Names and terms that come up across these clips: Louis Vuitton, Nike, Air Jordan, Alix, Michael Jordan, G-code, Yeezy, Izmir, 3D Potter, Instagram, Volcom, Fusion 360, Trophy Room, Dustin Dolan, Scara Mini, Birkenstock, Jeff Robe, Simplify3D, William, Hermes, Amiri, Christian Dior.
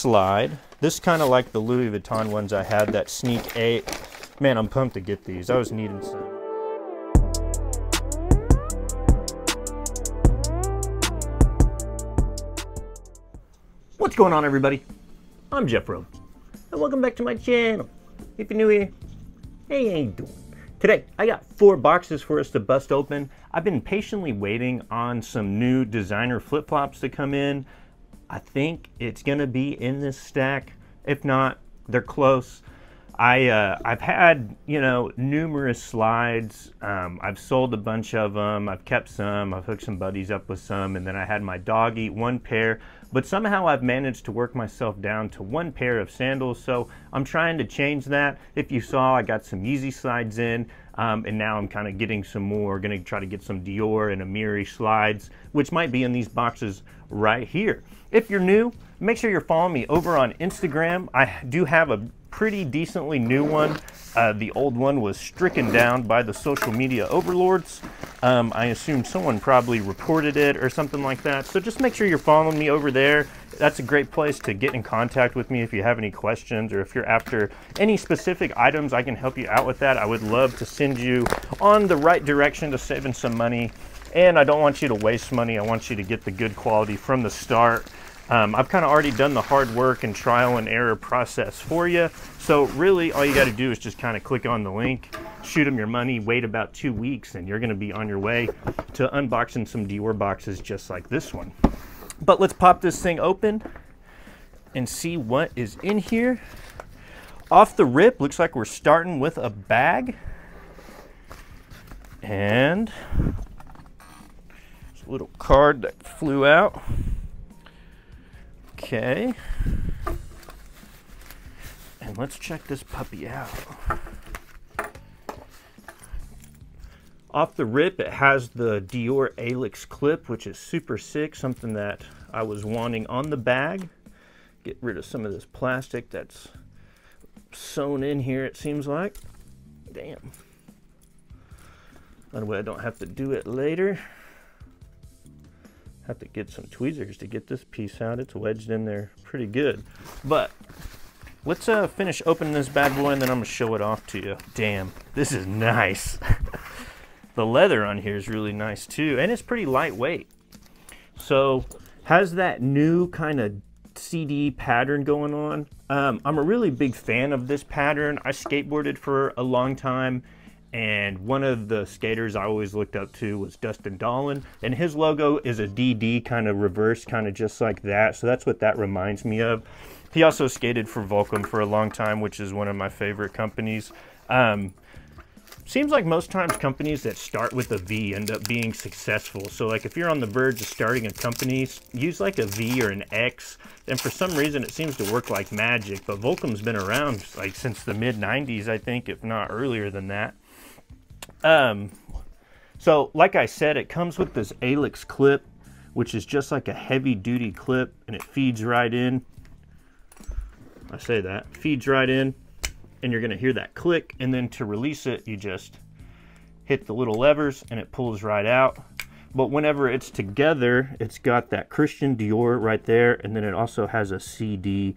slide. This kind of like the Louis Vuitton ones I had, that Sneak 8. Man, I'm pumped to get these. I was needing some. What's going on, everybody? I'm Jeff Robe, and welcome back to my channel. If you're new here, hey, how you doing? Today, I got 4 boxes for us to bust open. I've been patiently waiting on some new designer flip-flops to come in. I think it's gonna be in this stack. If not, they're close. I've had, you know, numerous slides. I've sold a bunch of them. I've kept some. I've hooked some buddies up with some, and then I had my dog eat one pair. But somehow I've managed to work myself down to one pair of sandals, so I'm trying to change that. If you saw, I got some Yeezy slides in, and now I'm kind of getting some more. Going to try to get some Dior and Amiri slides, which might be in these boxes right here. If you're new, make sure you're following me over on Instagram. I do have a pretty decently new one. The old one was stricken down by the social media overlords. I assume someone probably reported it or something like that. So just make sure you're following me over there. That's a great place to get in contact with me if you have any questions, or if you're after any specific items, I can help you out with that. I would love to send you on the right direction to saving some money. And I don't want you to waste money. I want you to get the good quality from the start. I've kind of already done the hard work and trial and error process for you. So really all you got to do is just kind of click on the link, shoot them your money, wait about 2 weeks, and you're going to be on your way to unboxing some Dior boxes just like this one. But let's pop this thing open and see what is in here. Off the rip, looks like we're starting with a bag. And there's a little card that flew out. Okay, and let's check this puppy out. Off the rip, it has the Dior Alix clip, which is super sick, something that I was wanting on the bag. Get rid of some of this plastic that's sewn in here, it seems like. Damn. That way I don't have to do it later. Have to get some tweezers to get this piece out. It's wedged in there pretty good. But let's finish opening this bad boy, and then I'm gonna show it off to you. Damn, this is nice. The leather on here is really nice too, and it's pretty lightweight. So has that new kind of CD pattern going on. I'm a really big fan of this pattern. I skateboarded for a long time, and one of the skaters I always looked up to was Dustin Dolan, and his logo is a DD kind of reverse, kind of just like that. So that's what that reminds me of. He also skated for Volcom for a long time, which is one of my favorite companies. Seems like most times companies that start with a V end up being successful. So like if you're on the verge of starting a company, use like a V or an X. And for some reason it seems to work like magic, but Volcom's been around like since the mid 90s, I think, if not earlier than that. So like I said, it comes with this Alix clip, which is just like a heavy duty clip, and it feeds right in. I say that, feeds right in, and you're going to hear that click. And then to release it, you just hit the little levers and it pulls right out. But whenever it's together, it's got that Christian Dior right there. And then it also has a CD,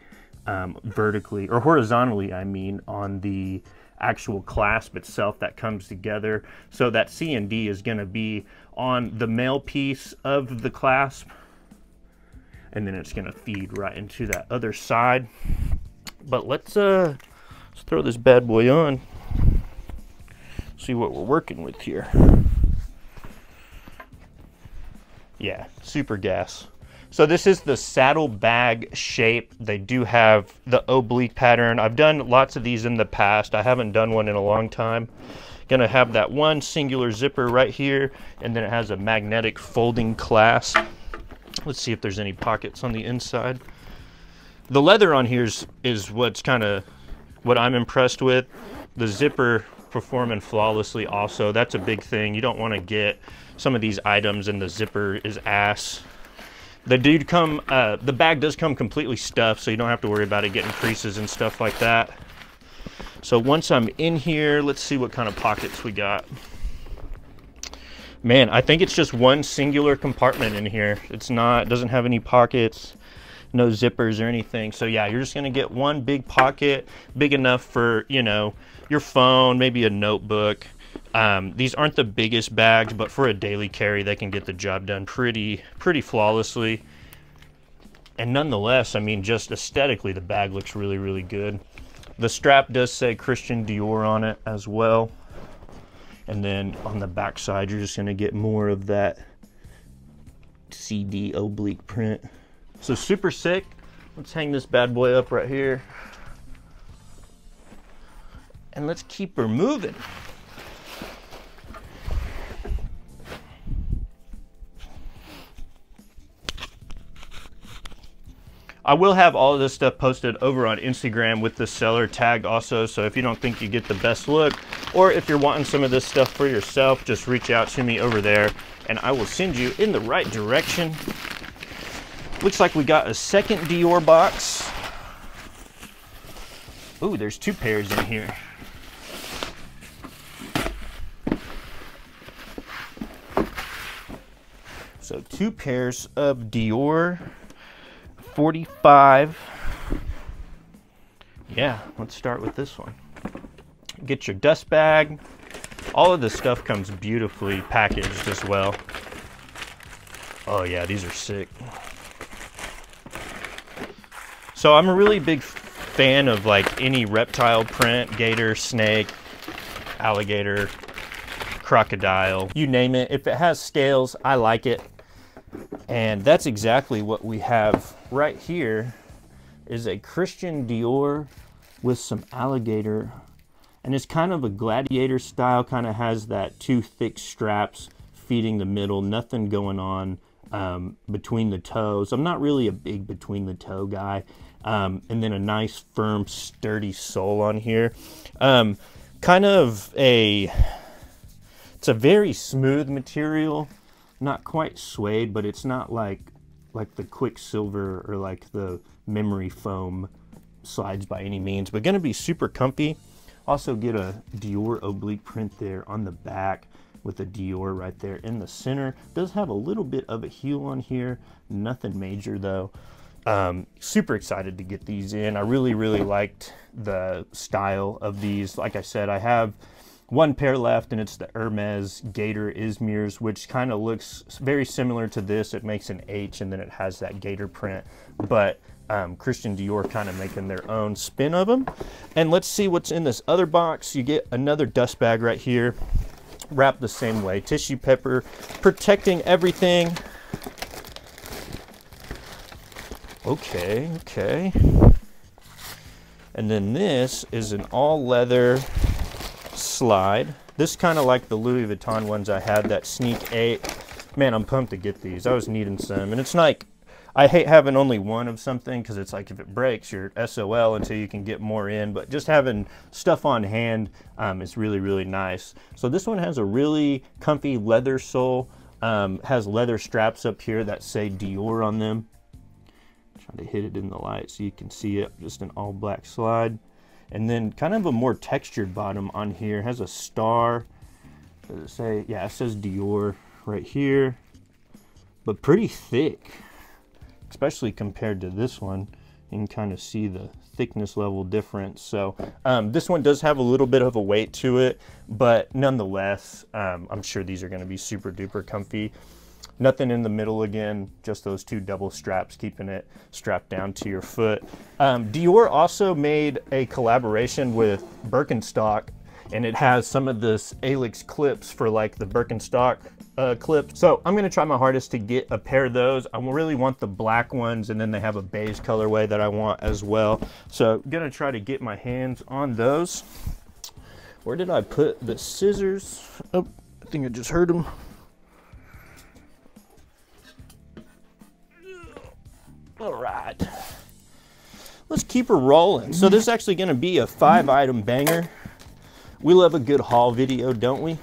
vertically or horizontally, I mean, on the actual clasp itself that comes together. So that C and D is going to be on the male piece of the clasp, and then it's going to feed right into that other side. But let's throw this bad boy on, see what we're working with here. Yeah, super gas. So this is the saddlebag shape. They do have the oblique pattern. I've done lots of these in the past. I haven't done one in a long time. Gonna have that one singular zipper right here, and then it has a magnetic folding clasp. Let's see if there's any pockets on the inside. The leather on here is what's kind of what I'm impressed with. The zipper performing flawlessly also. That's a big thing. You don't want to get some of these items and the zipper is ass. The bag does come completely stuffed, so you don't have to worry about it getting creases and stuff like that. So once I'm in here, let's see what kind of pockets we got. Man, I think it's just one singular compartment in here. It doesn't have any pockets. no zippers or anything. So yeah, you're just gonna get one big pocket, big enough for, you know, your phone, maybe a notebook. These aren't the biggest bags, but for a daily carry, they can get the job done pretty flawlessly. And nonetheless, I mean, just aesthetically, the bag looks really, really good. The strap does say Christian Dior on it as well. And then on the back side, you're just gonna get more of that CD oblique print. So super sick. Let's hang this bad boy up right here. And let's keep her moving. I will have all of this stuff posted over on Instagram with the seller tagged also, so if you don't think you get the best look, or if you're wanting some of this stuff for yourself, just reach out to me over there and I will send you in the right direction. Looks like we got a second Dior box. Ooh, there's two pairs in here. So two pairs of Dior 45. Yeah, let's start with this one. Get your dust bag. All of this stuff comes beautifully packaged as well. Oh yeah, these are sick. So I'm a really big fan of like any reptile print, gator, snake, alligator, crocodile, you name it. If it has scales, I like it. And that's exactly what we have right here, is a Christian Dior with some alligator. And it's kind of a gladiator style, kind of has that two thick straps feeding the middle, nothing going on between the toes. I'm not really a big between the toe guy. And then a nice, firm, sturdy sole on here. Kind of a, it's a very smooth material. Not quite suede, but it's not like the Quicksilver or like the memory foam slides by any means, but gonna be super comfy. Also get a Dior oblique print there on the back with a Dior right there in the center. Does have a little bit of a heel on here, nothing major though. Super excited to get these in. I really, really liked the style of these. Like I said, I have one pair left, and it's the Hermes Gator Izmirs, which kind of looks very similar to this. It makes an H, and then it has that gator print. But Christian Dior kind of making their own spin of them. And let's see what's in this other box. You get another dust bag right here, wrapped the same way. Tissue paper protecting everything. Okay, okay. And then this is an all-leather slide. This kind of like the Louis Vuitton ones I had, that Sneak 8. Man, I'm pumped to get these. I was needing some. And it's like, I hate having only one of something, because it's like if it breaks, you're SOL until you can get more in. But just having stuff on hand is really, really nice. So this one has a really comfy leather sole. Has leather straps up here that say Dior on them. Try to hit it in the light so you can see it. Just an all black slide. And then kind of a more textured bottom on here. Has a star. Does it say? Yeah, it says Dior right here. But pretty thick, especially compared to this one. You can kind of see the thickness level difference. So this one does have a little bit of a weight to it. But nonetheless, I'm sure these are going to be super duper comfy. Nothing in the middle again, just those two double straps keeping it strapped down to your foot. Dior also made a collaboration with Birkenstock, and it has some of this Alix clips for like the Birkenstock clips. So I'm gonna try my hardest to get a pair of those. I really want the black ones, and then they have a beige colorway that I want as well. So I'm gonna try to get my hands on those. Where did I put the scissors? Oh, I think I just heard them. All right, let's keep her rolling. So this is actually gonna be a 5-item banger. We love a good haul video, don't we?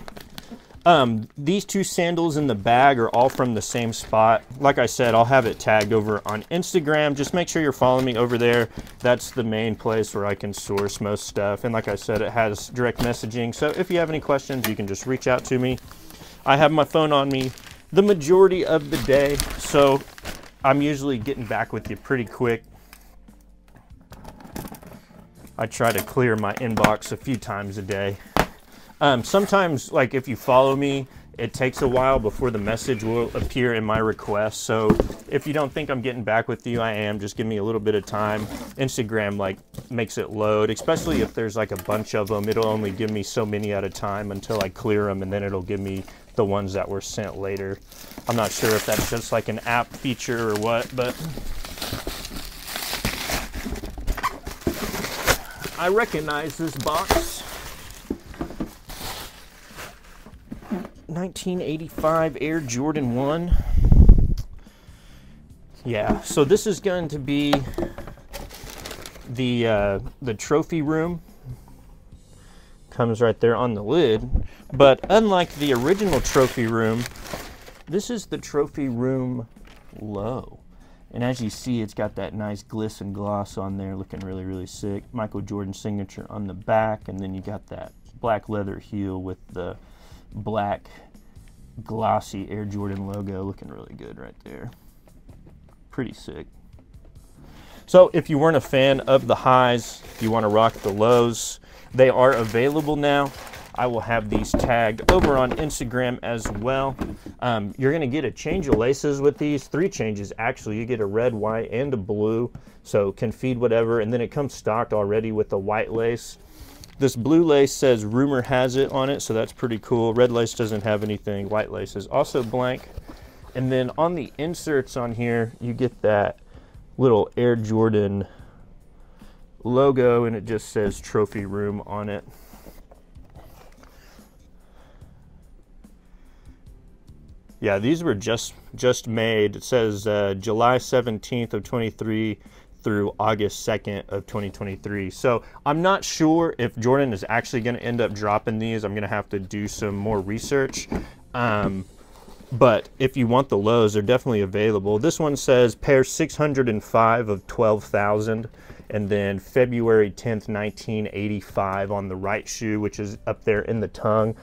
These two sandals in the bag are all from the same spot. Like I said, I'll have it tagged over on Instagram. Just make sure you're following me over there. That's the main place where I can source most stuff. And like I said, it has direct messaging. So if you have any questions, you can just reach out to me. I have my phone on me the majority of the day. So I'm usually getting back with you pretty quick. I try to clear my inbox a few times a day. Sometimes, like if you follow me, it takes a while before the message will appear in my request. So if you don't think I'm getting back with you, I am. Just give me a little bit of time. Instagram like makes it load, especially if there's like a bunch of them. It'll only give me so many at a time until I clear them, and then it'll give me the ones that were sent later. I'm not sure if that's just like an app feature or what, but I recognize this box. 1985 Air Jordan 1. Yeah, so this is going to be the trophy room. Comes right there on the lid. But unlike the original trophy room, this is the trophy room low. And as you see, it's got that nice gliss and gloss on there, looking really, really sick. Michael Jordan signature on the back, and then you got that black leather heel with the black glossy Air Jordan logo, looking really good right there. Pretty sick. So if you weren't a fan of the highs, you want to rock the lows, they are available now. I will have these tagged over on Instagram as well. You're going to get a change of laces with these, 3 changes actually. You get a red, white, and a blue, so can feed whatever, and then it comes stocked already with the white lace. This blue lace says rumor has it on it, so that's pretty cool. Red lace doesn't have anything. White lace is also blank. And then on the inserts on here, you get that little Air Jordan logo, and it just says Trophy Room on it. Yeah, these were just made. It says July 17th of 23 through August 2nd of 2023. So I'm not sure if Jordan is actually going to end up dropping these. I'm going to have to do some more research. But if you want the lows, they're definitely available. This one says pair 605 of 12,000, and then February 10th, 1985 on the right shoe, which is up there in the tongue.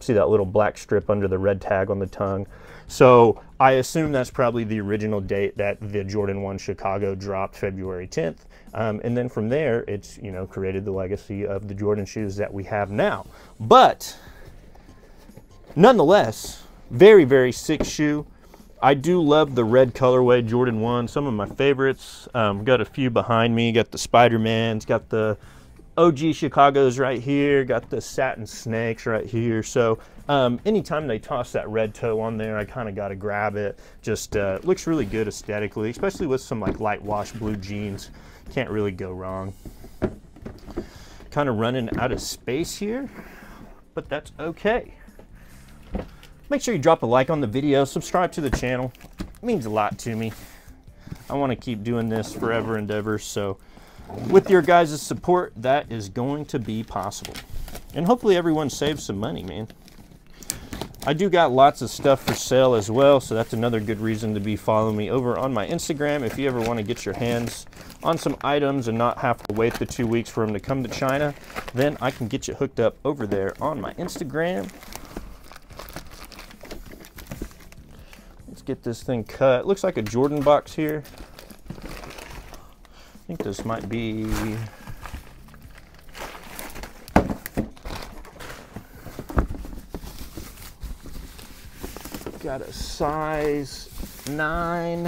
See that little black strip under the red tag on the tongue? So I assume that's probably the original date that the Jordan 1 Chicago dropped, February 10th. And then from there, it's, you know, created the legacy of the Jordan shoes that we have now. But nonetheless, very, very sick shoe. I do love the red colorway Jordan 1, some of my favorites. Got a few behind me. Got the Spider-Man's, got the OG Chicago's right here, got the satin snakes right here. So anytime they toss that red toe on there, I kind of got to grab it. Just looks really good aesthetically, especially with some like light wash blue jeans. Can't really go wrong. Kind of running out of space here, but that's okay. Make sure you drop a like on the video, subscribe to the channel. It means a lot to me. I want to keep doing this forever and ever, so with your guys' support, that is going to be possible. And hopefully everyone saves some money, man. I do got lots of stuff for sale as well, so that's another good reason to be following me over on my Instagram if you ever want to get your hands on some items and not have to wait the 2 weeks for them to come to China. Then I can get you hooked up over there on my Instagram. Let's get this thing cut. Looks like a Jordan box here. I think this might be, got a size 9.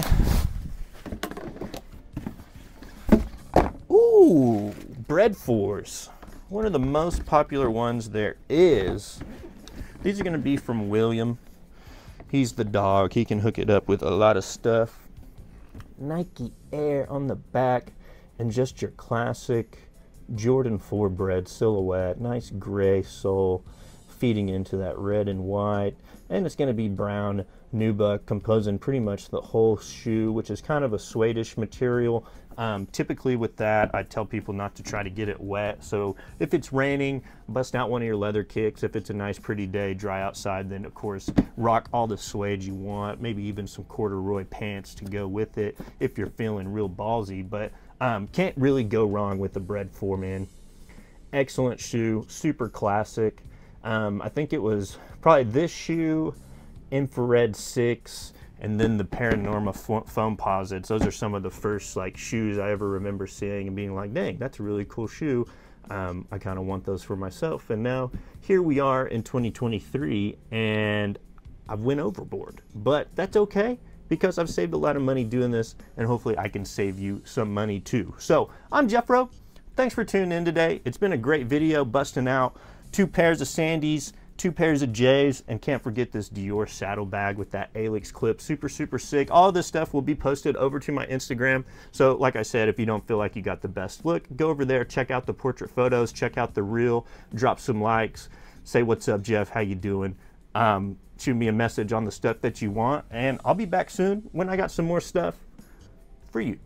Ooh, Breadfours. One of the most popular ones there is. These are going to be from William. He's the dog. He can hook it up with a lot of stuff. Nike Air on the back. And just your classic Jordan 4 bread silhouette. Nice gray sole feeding into that red and white. And it's going to be brown nubuck composing pretty much the whole shoe, which is kind of a suede-ish material. Typically with that, I tell people not to try to get it wet. So if it's raining, bust out one of your leather kicks. If it's a nice pretty day, dry outside, then of course rock all the suede you want. Maybe even some corduroy pants to go with it if you're feeling real ballsy. But can't really go wrong with the Breadfour, man. Excellent shoe, super classic. I think it was probably this shoe, Infrared 6, and then the Paranorma foam posits. Those are some of the first like shoes I ever remember seeing and being like, dang, that's a really cool shoe. I kind of want those for myself. And now here we are in 2023 and I went overboard, but that's okay because I've saved a lot of money doing this, and hopefully I can save you some money too. So I'm Jeff Robe. Thanks for tuning in today. It's been a great video busting out 2 pairs of Sandys, 2 pairs of J's, and can't forget this Dior saddlebag with that Alix clip. Super, super sick. All this stuff will be posted over to my Instagram. So like I said, if you don't feel like you got the best look, go over there, check out the portrait photos, check out the reel, drop some likes, say what's up, Jeff, how you doing? Shoot me a message on the stuff that you want, and I'll be back soon when I got some more stuff for you.